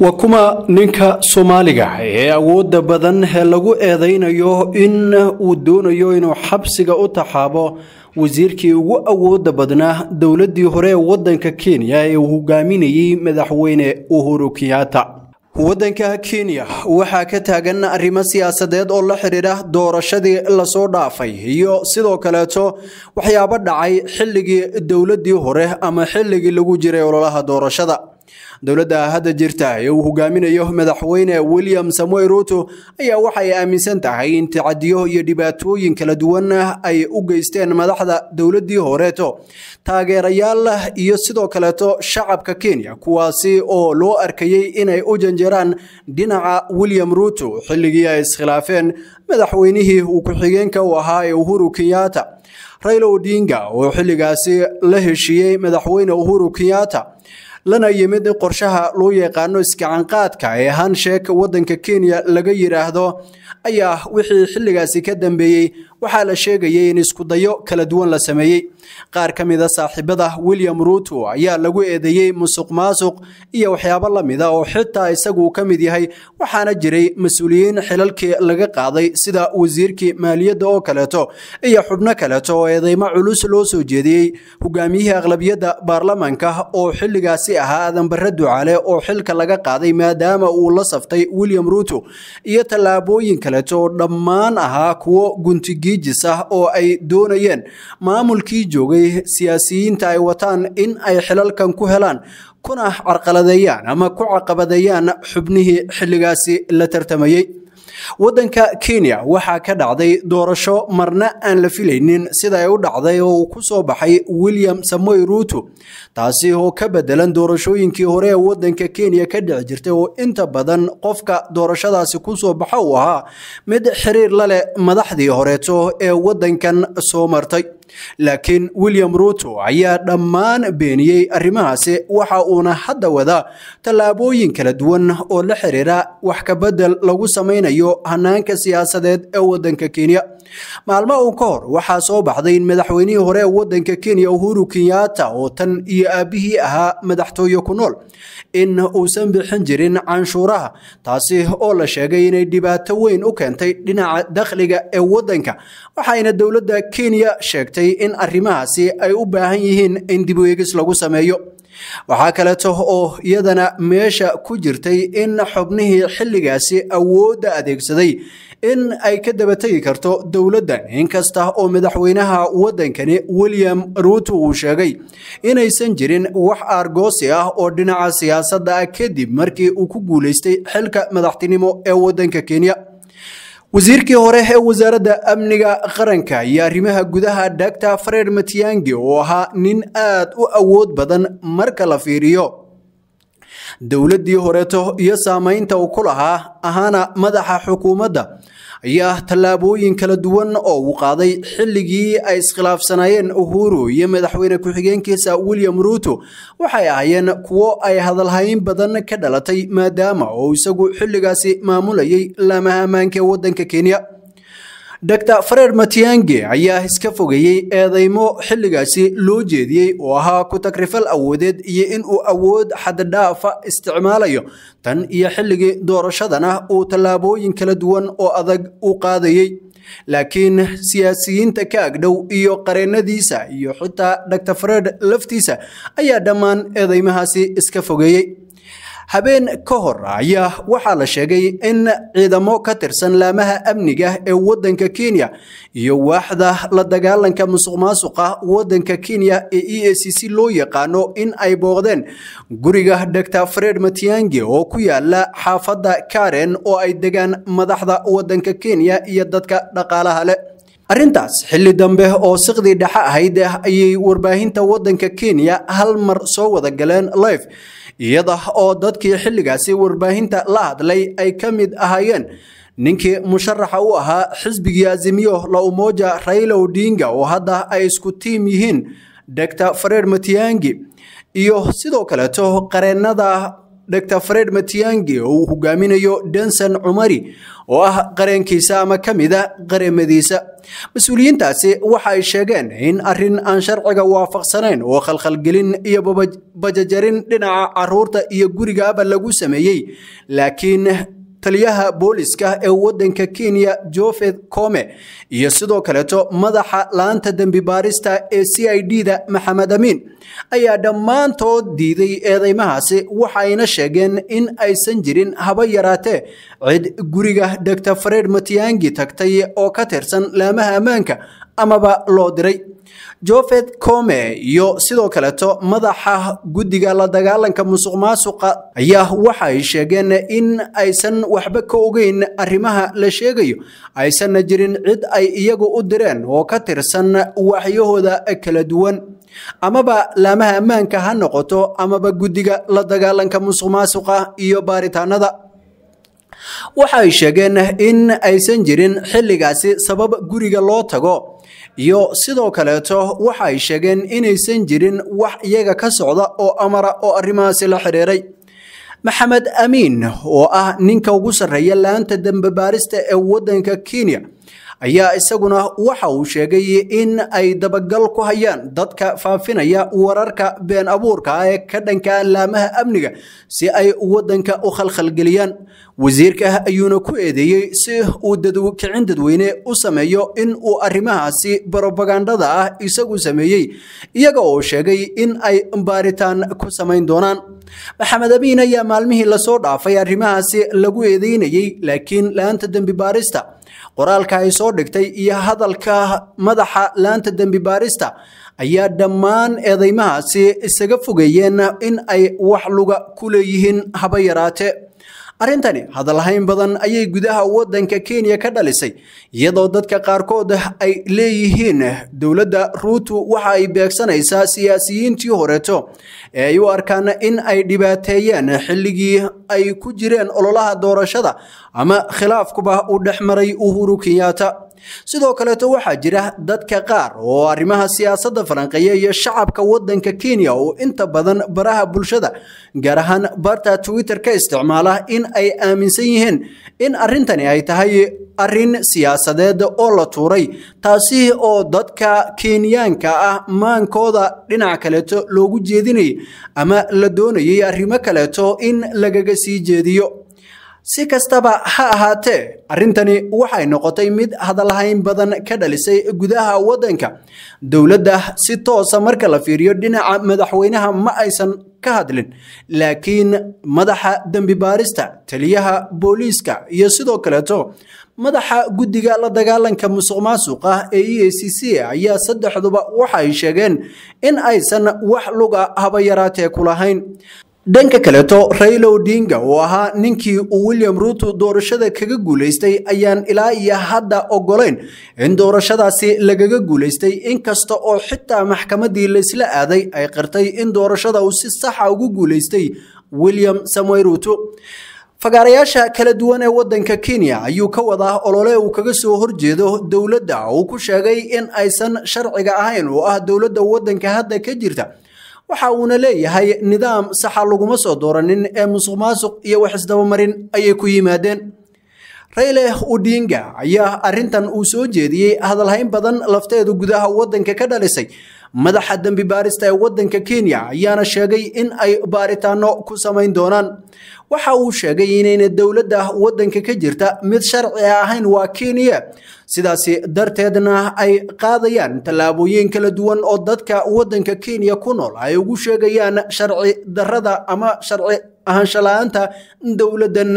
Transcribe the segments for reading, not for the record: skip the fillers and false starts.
وكما نينكا سوماليغا ee awood badan ee lagu eedeynayo in uu doonayo inuu xabsiga u taxaabo wasiirkii ugu awood badnaa dawladii hore ee wadanka Kenya ee uu hogaaminayay madaxweyne Uhuru Kenyatta wadanka Kenya waxa ka taagan arrimo siyaasadeed oo la xiriira doorashadii la soo dhaafay iyo sidoo kale waxyaabo dhacay xilligii dawladii hore ama xilligii lagu jiray ololaha doorashada dawladda hada jirta ee uu hogaaminayo madaxweyne William Samoei Ruto ayaa waxay aaminsan tahay in tacadiyo iyo dhibaatooyin kala duwan ay u geysteen madaxda dawladii horeeto taageerayaal iyo sidoo kale shacabka Kenya kuwaasi oo loo arkayay inay u janjeeraan dhinaca William Ruto xilligii ay iskhilaafeen madaxweynihii uu ku xigeenka u ahaa Uhuru Kenyatta Raila Odinga oo xilligaasi la heshiiyay madaxweyne Uhuru Kenyatta lana yimid qorshaha loo yaqaano iska canqaadka ee hansheek wadanka Kenya laga yiraahdo ayaa wixii xilligaasi ka dambeeyay waxa la sheegay in isku dayo kala duwan la sameeyay qaar kamid ah saaxiibada William Ruto ayaa lagu eedeeyay musuqmaasuq iyo waxyaabo la mid ah oo xitaa isagu ka mid yahay waxaana jiray mas'uuliyiin xilalkii laga qaaday sida wasiirkii maaliyadda oo kaleeto iyo xubno kaleeto oo eedeymo culus loo soo jeediyay hogaamiyaha aqlabiyadda baarlamaanka oo xilligaasi ahaa adan barra ducale oo xilka laga qaaday maadaama uu la saftay William Ruto iyo talaabooyin kaleeto dhammaan ahaa kuwo gunti جيسا او اي دونيين مامول كي جوغي سياسيين تاي وطان ان اي حلال كان كوهلان كنا عرقل ديان اما كعقب ديان حبنه حلقاسي لترتميي wadanka Kenya waxa ka dhacday doorasho marna aan la filaynin sida ay u dhacday oo ku soo baxay William Samoei Ruto taasi oo ka bedelan doorashooyinkii hore ee wadanka Kenya ka dhici jirtay oo inta badan qofka doorashadaasi ku soo baxay waa mid xiriir la leh madaxdii horeeto ee wadankan soo martay لكن ويليام روتو ayaa dhamaan beeniyay arimahaasi waxa uuna hadda wada talaabooyin kala duwan oo la xiriira wax ka bedel lagu sameeyo hanaanka siyaasadeed ee wadanka Kenya maalmo uu ka hor waxa soo baxday in madaxweynihii hore ee wadanka Kenya Uhuru Kenyatta oo tan iyo aabihii ahaa madaxtooyo ku nool in uusan bixin jirin canshuuraha taasi oo la sheegay inay dhibaato weyn u keentay dhinaca dakhliga ee wadanka waxayna dawladda Kenya sheegtay in arrimahaasi ay u baahan yihiin in dib u eegis lagu sameeyo waxa kale oo iyadana meesha ku jirtay in xubnihii xilligaasi awoodda adeegsaday in ay ka dabatay karto dawladdan inkasta oo madaxweynaha wadankani William Ruto uu sheegay inaysan jirin wax argoosi ah oo dhinaca siyaasadda kadib markii uu ku guuleystay xilka madaxtinimo ee wadanka Kenya وزيركي هوره وزارة أمنية قرنكا يا ريمها جودها دكتور فريد ماتيانغي وها نين آد وأود بدن مركلا في ريو دولدي هورته يا سامين توكلها أهانا مدح حكومة يا تلابوين كلا دوان أو قاضي حلقي أيس خلاف سنين أهورو يمدحوين كوحيين كيسا ويليام روتو وحياهين كو أي هذا الهين بدن كدلتي ماداما أو يساقو حلقاسي مامولي لما مانك ودن ككينيا دكتور فريد ماتيانغي ayaa iska fogeeyay eedeymo xilligaasi loo jeediyay oo ahaa ku takrifal awoodeed iyo in uu awood xad dhaafa isticmaalayo tan iyo xilligii doorashadana oo talaabooyin kala duwan oo adag u qaadayay laakiin siyaasiyiinta ka agdhow iyo qareennadiisa iyo xitaa Dr. Fred laftiisa ayaa dhamaan eedeymahaasi iska fogeeyay habeen ka hor ayaa waxa la sheegay in ciidamo ka tirsan laamaha amniga ee wadanka Kenya iyo waaxda la dagaalanka musuqmaasuqa wadanka Kenya ee EACC loo yaqaano in ay booqdeen guriga Dr. Fred Matiang'i oo ku yaala xaafadda Karen oo ay degaan madaxda wadanka Kenya iyo dadka dhaqaalaha leh arintaas xilli dambe oo siqdi dhaxa ahayd ayay warbaahinta wadanka Kenya hal mar soo wada galeen live iyada oo dadkii xilligaasi warbaahinta la hadlay ay kamid ahaayeen ninkii musharaxa u ahaa xisbiga azimiyo la umoja Raila Odinga oo hadda ay isku tiim yihiin Dr. Fred Matiang'i iyo sidoo kale qareennada Dr. Fred Matiang'i hoggaaminayo Dansan Umari oo ah qarankiisa ama kamida qaramadiisa mas'uuliyiintaasi waxay sheegeen in arrin aan sharciga waafaqsanayn oo khalkhal gelin iyo bajajarin dhinaca caruurta iyo guriga lagu sameeyay laakiin taliyaha booliska ee wadanka Kenya Jofed Kome iyo sidoo kale to madaxa laanta dambi baarista ee CID-da Maxamed Amin ayaa dhammaantood diiday eedeymahaasi waxayna sheegeen in aysan jirin haba yaraatee cid guriga Dr. Fred Matiang'i tagtay oo ka tirsan laamaha amaanka amaba loo diray Jofed Kome iyo sidoo kale to madaxa guddiga la dagaalanka musuqmaasuqa ayaa waxay sheegeen in aysan waxba ka ogeyn arrimaha la sheegayo aysan jirin cid ay iyagu u direen oo ka tirsan waxyahooda kala duwan amaba laamaha amaanka ha noqoto amaba guddiga la dagaalanka musuqmaasuqa iyo baaritaanada waxay sheegeen in aysan jirin xilligaasi sabab guriga loo tago iyo sidoo kale to waxay sheegeen inaysan jirin wax iyaga ka socda oo amara oo arimaasi la xiriiray Maxamed Amin oo ah ninka ugu sareeya laanta dambe baarista ee wadanka Kenya ayaa isaguna waxa uu sheegay in ay dabagal ku hayaan dadka faafinaya wararka been abuurka ee ka dhanka laamaha amniga si ay wadanka u khalkhal galiyaan wasiirka ayuuna ku eedeeyay si uu dadweyne u sameeyo in uu arimahaasi propagandada ah isagu sameeyay iyaga oo sheegay in ay baaritaan ku sameyn doonaan Maxamed Amin ayaa maalmihii la soo dhaafay arimahaasi lagu eedeynayay laakiin laanta dambi baarista qoraalka ay soo dhigtay iyo hadalka madaxa laanta dambi baarista ayaa dhammaan eedeymahaasi isaga fogeeyeen in ay wax luga ku leeyihiin haba yaraate arintani hadal hayn badan ayay gudaha wadanka Kenya ka dhalisay iyadoo dadka qaarkood ay leeyihiin dawladda Ruto waxa ay beegsanaysaa siyaasiyiintii horeeto ay u arkaan in ay dhibaateeyeen xilligii ay ku jireen ololaha doorashada ama khilaafkuba u dhaxmaray Uhuru Kenyatta sidoo kale to waxa jira dadka qaar oo arrimaha siyaasadda falanqeeya iyo shacabka wadanka Kenya oo inta badan baraha bulshada gaar ahaan barta Twitter ka isticmaala in ay aaminsan yihiin in arrintani ay tahay arrin siyaasadeed oo la tuuray taasi oo dadka Kenyaanka ah maankooda dhinaca kale to loogu jeedinay ama la doonayay arrimo kale to in lagaga sii jeediyo si kastaba ha ahaatee arintani waxay noqotay mid hadal hayn badan ka dhalisay gudaha wadanka dawladda si toos ah marka la fiiriyo dhinaca madaxweynaha ma aysan ka hadlin laakiin madaxa dambi baarista taliyaha booliska iyo sidoo kale to madaxa guddiga la dagaalanka musuqmaasuqa ee EACC ayaa saddexduba waxay sheegeen in aysan wax luga haba yaraatee ku lahayn Dhanka kale to Raila Odinga oo ahaa ninkii William Ruto doorashada kaga guuleystay ayaan ilaa iyo hadda ogoleen in doorashadaasi lagaga guuleystay inkasta oo xitaa maxkamadii la isla aaday ay qirtay in doorashada uu si sax ah ugu guuleystay William Samoei Ruto fagarayaasha kala duwan ee wadanka Kenya ayuu ka wada olole uu kaga soo horjeedo dawladda oo ku sheegay in aysan sharciga ahayn oo ah dawladda wadanka hadda ka jirta waxa uu leeyahay nidaam saxa lagu ma soo dooranin ee musuqmaasuq iyo wax isdaba marin ayay ku yimaadeen Raila Odinga ayaa arintan uu soo jeediyay hadal hayn badan lafteedu gudaha wadanka ka dhalisay madaxa dambi baarista ee wadanka Kenya ayaana sheegay in ay baaritaano ku sameyn doonaan waxa uu sheegay in dawladda wadanka ka jirta mid sharci ahayn waa Kenya sidaasi darteedna ay qaadayaan talaabooyin kala duwan oo dadka wadanka Kenya ku nool ay ugu sheegayaan sharci darrada ama sharci ahaansha la'aanta dawladdan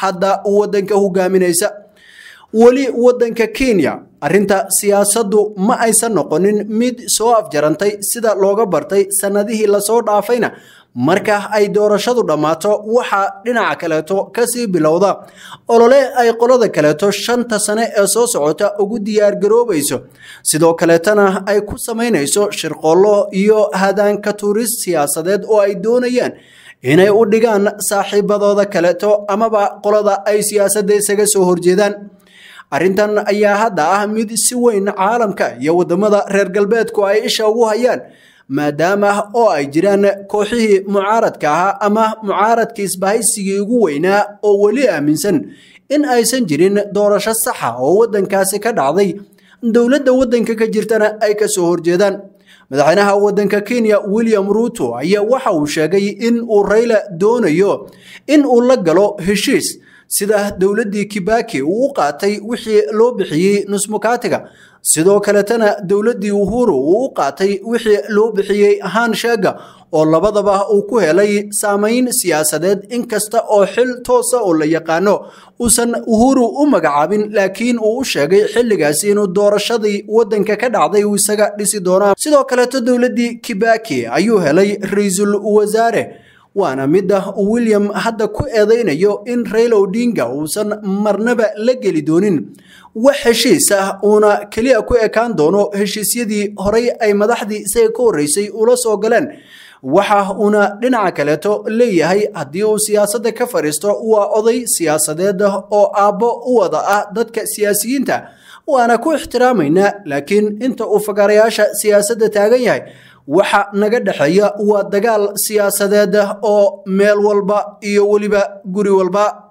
hadda wadanka hoggaaminaysa wali wadanka Kenya arrinta siyaasaddu ma aysan noqonin mid soo afjarantay sida looga bartay sanadihii la soo dhaafayna marka ay doorashadu dhamaato waxa dhinaca kale to kasi bilowda olole ay qolada kale to 5 sano ee soo socota ugu diyaar garoobayso sidoo kale tan ay ku sameynayso shirqoolo iyo hadaan ka tuurist siyaasadeed oo ay doonayaan inay u dhigaan saaxiibadooda kale to amaba qolada ay siyaasadda isaga soo horjeedaan arintan ayaa hadda ah mid si weyn caalamka iyo wadamada reer galbeedku ay isha ugu hayaan maadaama oo ay jiraan kooxihii mucaaradka ama mucaaradkiis bahaysigiigu weynaa oo wali aaminsan in aysan jirin doorasho sax ah oo wadankaasi ka dhacday dawladda wadanka ka jirtana ay ka soo horjeedaan madaxweynaha wadanka Kenya William Ruto ayaa waxa uu sheegay in uu Raila doonayo in uu la galo heshiis sida dawladdii Kibaki uu qaatay wixii loo bixiyay nusmukaatiga sidoo kale tan dawladdii Uhuru uu qaatay wixii loo bixiyay ahaan shaaga oo labadaba uu ku helay saameyn siyaasadeed inkasta oo xil toos ah oo la yaqaano usan Uhuru u magacaabin laakiin uu sheegay xilligaas inuu doorashadii wadanka ka dhacday uu isaga dhisi doonaa sidoo kale dawladdii Kibaki ayuu helay ra'iisul wasaare وانا مده ويليام هدا كو ايدينيو ان Raila Odinga وسن مرنبا لجلي دونين وحشيسه اونا كليا كو اكان دونو هشيسيدي هوري اي مدحدي سيكو ريسي ولا سو غلان waxa una dhinaca kaleeto leeyahay hadii uu siyaasadda ka fariisto waa oday siyaasadeed oo aabo u wada ah dadka siyaasiyiinta waana ku ixtiraamayna laakiin inta uu fagarayaasha siyaasadda taagan yahay waxa naga dhaxaya waa dagaal siyaasadeed oo meel walba iyo waliba guri walba